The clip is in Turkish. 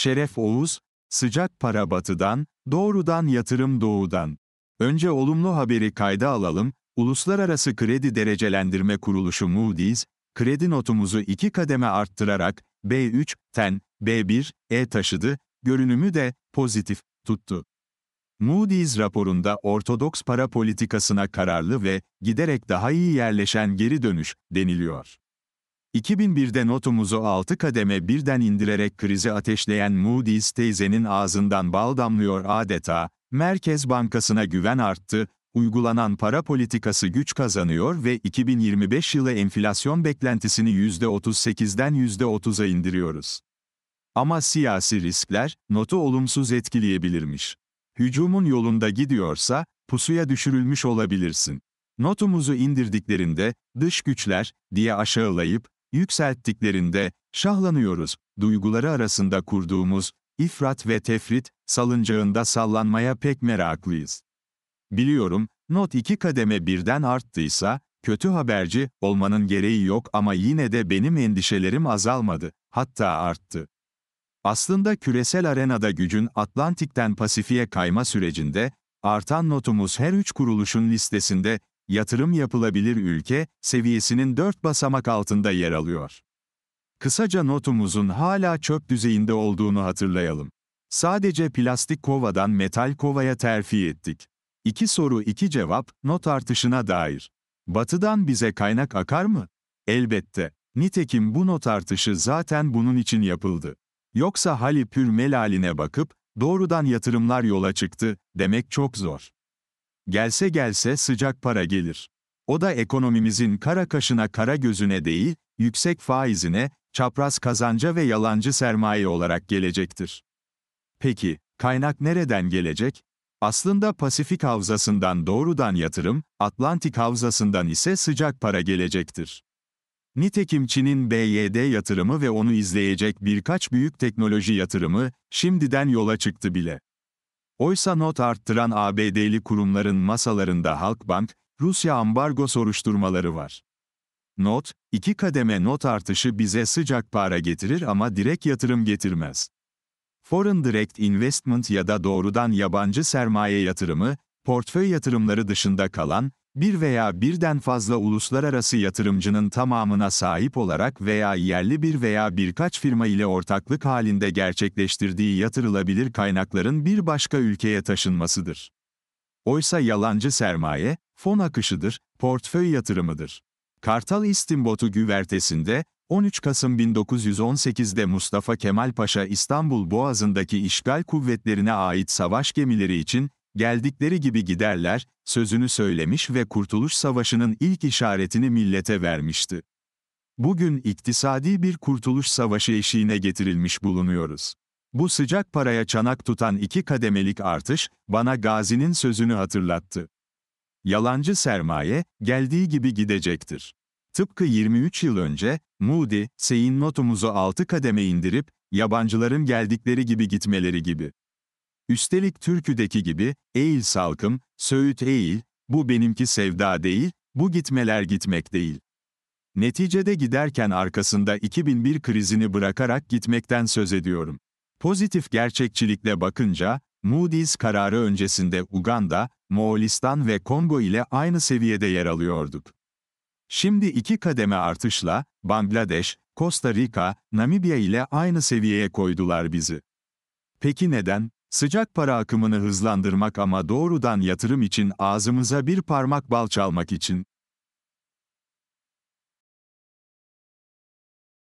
Şeref Oğuz, sıcak para batıdan, doğrudan yatırım doğudan. Önce olumlu haberi kayda alalım, Uluslararası Kredi Derecelendirme Kuruluşu Moody's, kredi notumuzu 2 kademe arttırarak B3'ten B1'e taşıdı, görünümü de pozitif tuttu. Moody's raporunda ortodoks para politikasına kararlı ve giderek daha iyi yerleşen geri dönüş deniliyor. 2001'de notumuzu 6 kademe birden indirerek krizi ateşleyen Moody's teyzenin ağzından bal damlıyor adeta, Merkez Bankası'na güven arttı, uygulanan para politikası güç kazanıyor ve 2025 yılı enflasyon beklentisini %38'den %30'a indiriyoruz. Ama siyasi riskler, notu olumsuz etkileyebilirmiş. Hücumun yolunda gidiyorsa, pusuya düşürülmüş olabilirsin. Notumuzu indirdiklerinde, dış güçler, diye aşağılayıp, yükselttiklerinde, şahlanıyoruz, duyguları arasında kurduğumuz, ifrat ve tefrit, salıncağında sallanmaya pek meraklıyız. Biliyorum, not 2 kademe birden arttıysa, kötü haberci olmanın gereği yok ama yine de benim endişelerim azalmadı, hatta arttı. Aslında küresel arenada gücün Atlantik'ten Pasifik'e kayma sürecinde, artan notumuz her 3 kuruluşun listesinde, yatırım yapılabilir ülke, seviyesinin 4 basamak altında yer alıyor. Kısaca notumuzun hala çöp düzeyinde olduğunu hatırlayalım. Sadece plastik kovadan metal kovaya terfi ettik. 2 soru 2 cevap, not artışına dair. Batı'dan bize kaynak akar mı? Elbette. Nitekim bu not artışı zaten bunun için yapıldı. Yoksa hali pür melaline bakıp, doğrudan yatırımlar yola çıktı, demek çok zor. Gelse gelse sıcak para gelir. O da ekonomimizin kara kaşına kara gözüne değil, yüksek faizine, çapraz kazanca ve yalancı sermaye olarak gelecektir. Peki, kaynak nereden gelecek? Aslında Pasifik havzasından doğrudan yatırım, Atlantik havzasından ise sıcak para gelecektir. Nitekim Çin'in BYD yatırımı ve onu izleyecek birkaç büyük teknoloji yatırımı, şimdiden yola çıktı bile. Oysa not arttıran ABD'li kurumların masalarında Halkbank, Rusya ambargo soruşturmaları var. Not, 2 kademe not artışı bize sıcak para getirir ama direkt yatırım getirmez. Foreign Direct Investment ya da doğrudan yabancı sermaye yatırımı, portföy yatırımları dışında kalan, bir veya birden fazla uluslararası yatırımcının tamamına sahip olarak veya yerli bir veya birkaç firma ile ortaklık halinde gerçekleştirdiği yatırılabilir kaynakların bir başka ülkeye taşınmasıdır. Oysa yalancı sermaye, fon akışıdır, portföy yatırımıdır. Kartal İstimbotu güvertesinde, 13 Kasım 1918'de Mustafa Kemal Paşa İstanbul Boğazı'ndaki işgal kuvvetlerine ait savaş gemileri için, geldikleri gibi giderler, sözünü söylemiş ve Kurtuluş Savaşı'nın ilk işaretini millete vermişti. Bugün iktisadi bir Kurtuluş Savaşı eşiğine getirilmiş bulunuyoruz. Bu sıcak paraya çanak tutan 2 kademelik artış, bana Gazi'nin sözünü hatırlattı. Yalancı sermaye, geldiği gibi gidecektir. Tıpkı 23 yıl önce, Moody's'in notumuzu 6 kademe indirip, yabancıların geldikleri gibi gitmeleri gibi. Üstelik türküdeki gibi, eğil salkım, söğüt eğil, bu benimki sevda değil, bu gitmeler gitmek değil. Neticede giderken arkasında 2001 krizini bırakarak gitmekten söz ediyorum. Pozitif gerçekçilikle bakınca, Moody's kararı öncesinde Uganda, Moğolistan ve Kongo ile aynı seviyede yer alıyorduk. Şimdi 2 kademe artışla, Bangladeş, Costa Rica, Namibya ile aynı seviyeye koydular bizi. Peki neden? Sıcak para akımını hızlandırmak ama doğrudan yatırım için ağzımıza bir parmak bal çalmak için.